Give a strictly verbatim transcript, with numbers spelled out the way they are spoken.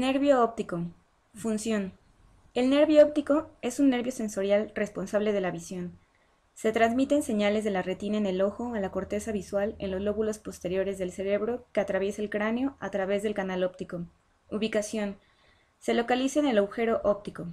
Nervio óptico. Función. El nervio óptico es un nervio sensorial responsable de la visión. Se transmiten señales de la retina en el ojo a la corteza visual en los lóbulos posteriores del cerebro que atraviesa el cráneo a través del canal óptico. Ubicación. Se localiza en el agujero óptico.